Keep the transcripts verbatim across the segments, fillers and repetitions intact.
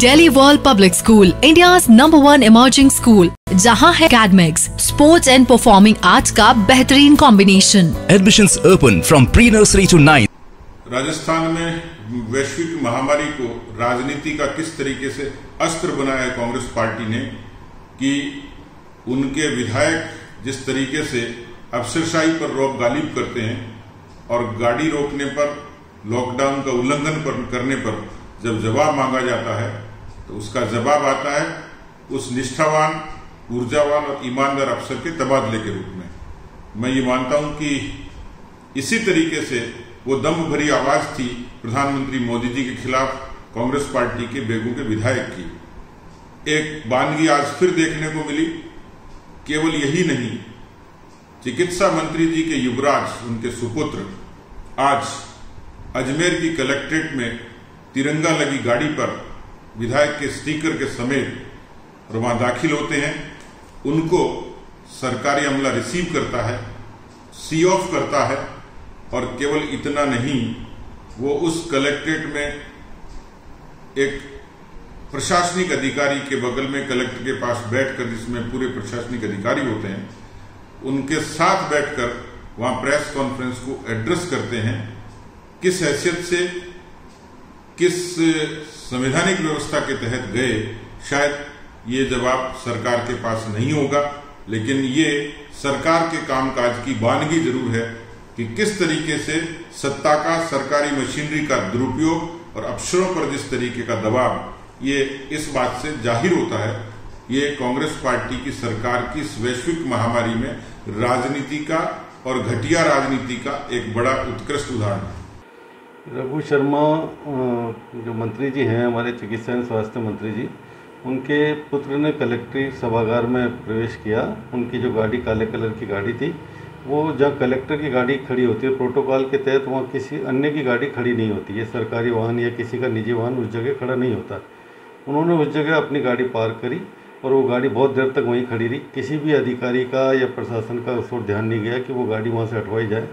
Delhi world public school, India's number one emerging school, जहां है academics, sports and performing arts का बेहतरीन combination. Admissions open from pre nursery to ninth. Rajasthan में वैश्विक महामारी को राजनीति का किस तरीके से अस्त्र बनाया कांग्रेस पार्टी ने कि उनके विधायक जिस तरीके से अफसरशाही पर रौब गालिब करते हैं और गाड़ी रोकने पर, लॉकडाउन का उल्लंघन पर करने पर जब जवाब मांगा जाता है तो उसका जवाब आता है उस निष्ठावान, ऊर्जावान और ईमानदार अफसर के तबादले के रूप में। मैं ये मानता हूं कि इसी तरीके से वो दम्भ भरी आवाज थी प्रधानमंत्री मोदी जी के खिलाफ कांग्रेस पार्टी के बेगू के विधायक की। एक बानगी आज फिर देखने को मिली। केवल यही नहीं, चिकित्सा मंत्री जी के युवराज, उनके सुपुत्र, आज अजमेर की कलेक्ट्रेट में तिरंगा लगी गाड़ी पर विधायक के स्टीकर के समेत और वहां दाखिल होते हैं। उनको सरकारी अमला रिसीव करता है, सी ऑफ करता है और केवल इतना नहीं, वो उस कलेक्ट्रेट में एक प्रशासनिक अधिकारी के बगल में, कलेक्टर के पास बैठकर, जिसमें पूरे प्रशासनिक अधिकारी होते हैं, उनके साथ बैठकर वहां प्रेस कॉन्फ्रेंस को एड्रेस करते हैं। किस हैसियत से, किस संवैधानिक व्यवस्था के तहत गए, शायद ये जवाब सरकार के पास नहीं होगा, लेकिन ये सरकार के कामकाज की बानगी जरूर है कि किस तरीके से सत्ता का, सरकारी मशीनरी का दुरुपयोग और अफसरों पर जिस तरीके का दबाव, ये इस बात से जाहिर होता है ये कांग्रेस पार्टी की सरकार की इस वैश्विक महामारी में राजनीति का और घटिया राजनीति का एक बड़ा उत्कृष्ट उदाहरण है। रघु शर्मा जो मंत्री जी हैं, हमारे चिकित्सा एवं स्वास्थ्य मंत्री जी, उनके पुत्र ने कलेक्ट्रेट सभागार में प्रवेश किया। उनकी जो गाड़ी, काले कलर की गाड़ी थी, वो जहाँ कलेक्टर की गाड़ी खड़ी होती है प्रोटोकॉल के तहत, वहाँ किसी अन्य की गाड़ी खड़ी नहीं होती है। सरकारी वाहन या किसी का निजी वाहन उस जगह खड़ा नहीं होता। उन्होंने उस जगह अपनी गाड़ी पार्क करी और वो गाड़ी बहुत देर तक वहीं खड़ी रही। किसी भी अधिकारी का या प्रशासन का उस पर ध्यान नहीं गया कि वो गाड़ी वहाँ से हटवाई जाए।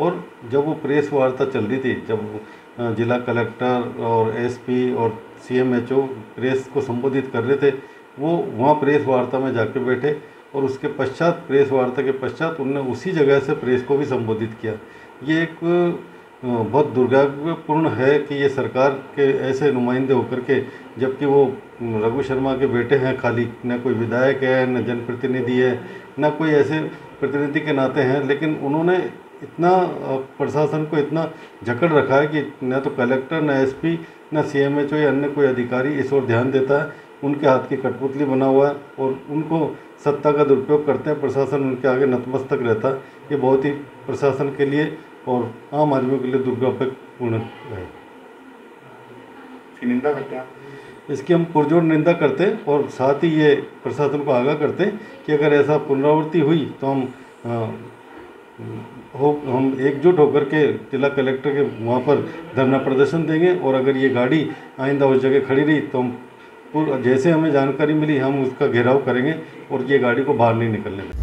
और जब वो प्रेस वार्ता चल रही थी, जब जिला कलेक्टर और एसपी और सीएमएचओ प्रेस को संबोधित कर रहे थे, वो वहाँ प्रेस वार्ता में जाके बैठे और उसके पश्चात, प्रेस वार्ता के पश्चात, उन्होंने उसी जगह से प्रेस को भी संबोधित किया। ये एक बहुत दुर्भाग्यपूर्ण है कि ये सरकार के ऐसे नुमाइंदे होकर के, जबकि वो रघु शर्मा के बेटे हैं, खाली न कोई विधायक है, न जनप्रतिनिधि है, न कोई ऐसे प्रतिनिधि के नाते हैं, लेकिन उन्होंने इतना प्रशासन को इतना जकड़ रखा है कि न तो कलेक्टर, न एसपी, न सीएमएचओ या अन्य कोई अधिकारी इस ओर ध्यान देता है। उनके हाथ की कठपुतली बना हुआ है और उनको सत्ता का दुरुपयोग करते हैं। प्रशासन उनके आगे नतमस्तक रहता है। ये बहुत ही प्रशासन के लिए और आम आदमियों के लिए दुर्भाग्यपूर्ण है। इसकी निंदा करते हैं, इसकी हम पुरजोर निंदा करते हैं और साथ ही ये प्रशासन को आगाह करते हैं कि अगर ऐसा पुनरावृत्ति हुई तो हम आ, हो हम एकजुट होकर के जिला कलेक्टर के वहाँ पर धरना प्रदर्शन देंगे। और अगर ये गाड़ी आइंदा उस जगह खड़ी रही तो हम, जैसे हमें जानकारी मिली, हम उसका घेराव करेंगे और ये गाड़ी को बाहर नहीं निकलने देंगे।